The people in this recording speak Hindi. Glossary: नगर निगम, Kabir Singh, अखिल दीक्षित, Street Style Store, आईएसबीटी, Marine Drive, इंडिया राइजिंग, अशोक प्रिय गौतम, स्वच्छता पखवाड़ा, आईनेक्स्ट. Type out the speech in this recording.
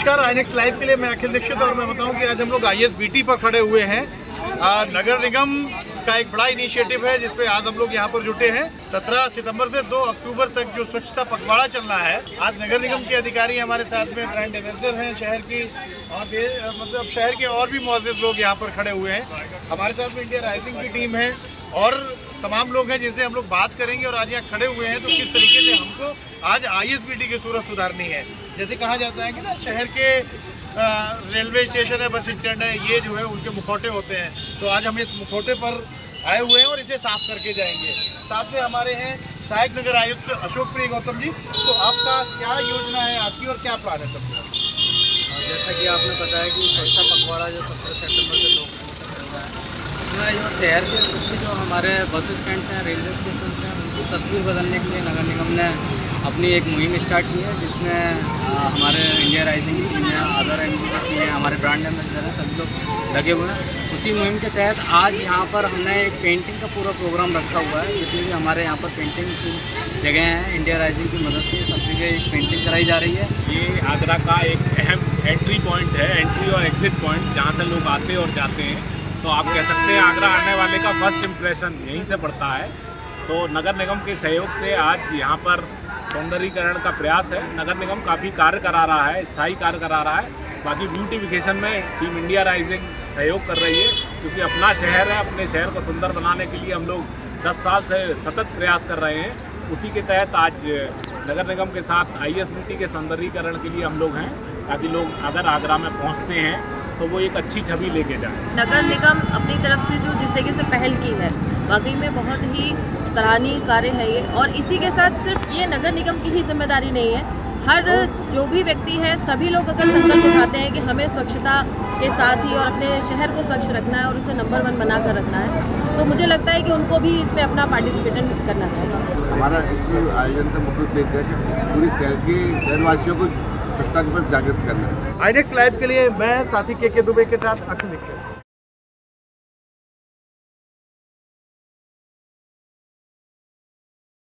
नमस्कार, आईनेक्स्ट लाइव के लिए मैं अखिल दीक्षित और मैं बताऊं कि आज हम लोग आईएसबीटी पर खड़े हुए हैं। नगर निगम का एक बड़ा इनिशिएटिव है जिसपे आज हम लोग यहाँ पर जुटे हैं। 17 सितंबर से 2 अक्टूबर तक जो स्वच्छता पखवाड़ा चल रहा है, आज नगर निगम के अधिकारी हमारे साथ में ब्रांड एम्बेसडर हैं शहर की, और ये मतलब शहर के और भी मौजूद लोग यहाँ पर खड़े हुए हैं। हमारे साथ में इंडिया राइजिंग की टीम है और तमाम लोग हैं जिनसे हम लोग बात करेंगे और आज यहाँ खड़े हुए हैं तो किस तरीके से हमको आज आईएसबीटी की सूरत सुधारनी है। जैसे कहा जाता है कि ना, शहर के रेलवे स्टेशन है, बस स्टैंड है, ये जो है उनके मुखौटे होते हैं, तो आज हम इस मुखौटे पर आए हुए हैं और इसे साफ करके जाएंगे। साथ में हमारे हैं सहायक नगर आयुक्त अशोक प्रिय गौतम जी। तो आपका क्या योजना है आपकी और क्या प्लान है सबका? जैसा कि आपने बताया कि स्वच्छता पखवाड़ा जो 17 सितंबर से 2 अक्टूबर चल रहा है, उसमें जो शहर के जो हमारे बस स्टैंड्स हैं, रेलवे स्टेशन हैं, उनकी तस्वीर बदलने के लिए नगर निगम ने अपनी एक मुहिम स्टार्ट की है, जिसमें हमारे इंडिया राइजिंग टीम है, अदर एनजीओ की है, हमारे ब्रांड एम्बेसडर हैं, सभी लोग लगे हुए हैं। उसी मुहिम के तहत आज यहाँ पर हमने एक पेंटिंग का पूरा प्रोग्राम रखा हुआ है, जिसमें कि हमारे यहाँ पर पेंटिंग की जगह हैं, इंडिया राइजिंग की मदद से सब जगह एक पेंटिंग कराई जा रही है। ये आगरा का एक अहम एंट्री पॉइंट है, एंट्री और एग्जिट पॉइंट, जहाँ से लोग आते और जाते हैं। तो आप कह सकते हैं आगरा आने वाले का फर्स्ट इम्प्रेशन यहीं से पड़ता है। तो नगर निगम के सहयोग से आज यहाँ पर सौंदर्यीकरण का प्रयास है। नगर निगम काफ़ी कार्य करा रहा है, स्थायी कार्य करा रहा है। बाकी ब्यूटीफिकेशन में टीम इंडिया राइजिंग सहयोग कर रही है, क्योंकि अपना शहर है, अपने शहर को सुंदर बनाने के लिए हम लोग 10 साल से सतत प्रयास कर रहे हैं। उसी के तहत आज नगर निगम के साथ आईएसबीटी के सौंदर्यीकरण के लिए हम लोग हैं, ताकि लोग अगर आगरा में पहुँचते हैं तो वो एक अच्छी छवि लेके जाए। नगर निगम अपनी तरफ से जो जिस तरीके से पहल की है, वाकई में बहुत ही सराहनीय कार्य है ये। और इसी के साथ सिर्फ ये नगर निगम की ही जिम्मेदारी नहीं है, हर जो भी व्यक्ति है, सभी लोग अगर संकल्प उठाते हैं कि हमें स्वच्छता के साथ ही और अपने शहर को स्वच्छ रखना है और उसे नंबर 1 बना कर रखना है, तो मुझे लगता है कि उनको भी इसमें अपना पार्टिसिपेशन करना चाहिए। हमारा इस आयोजन का मुख्य उद्देश्य है कि पूरी शहर की शहरवासियों को स्वच्छता के प्रति जागरूक करना है। आईनेक्स्ट लाइव के लिए मैं साथी के दुबे के साथ अखिल दीक्षित।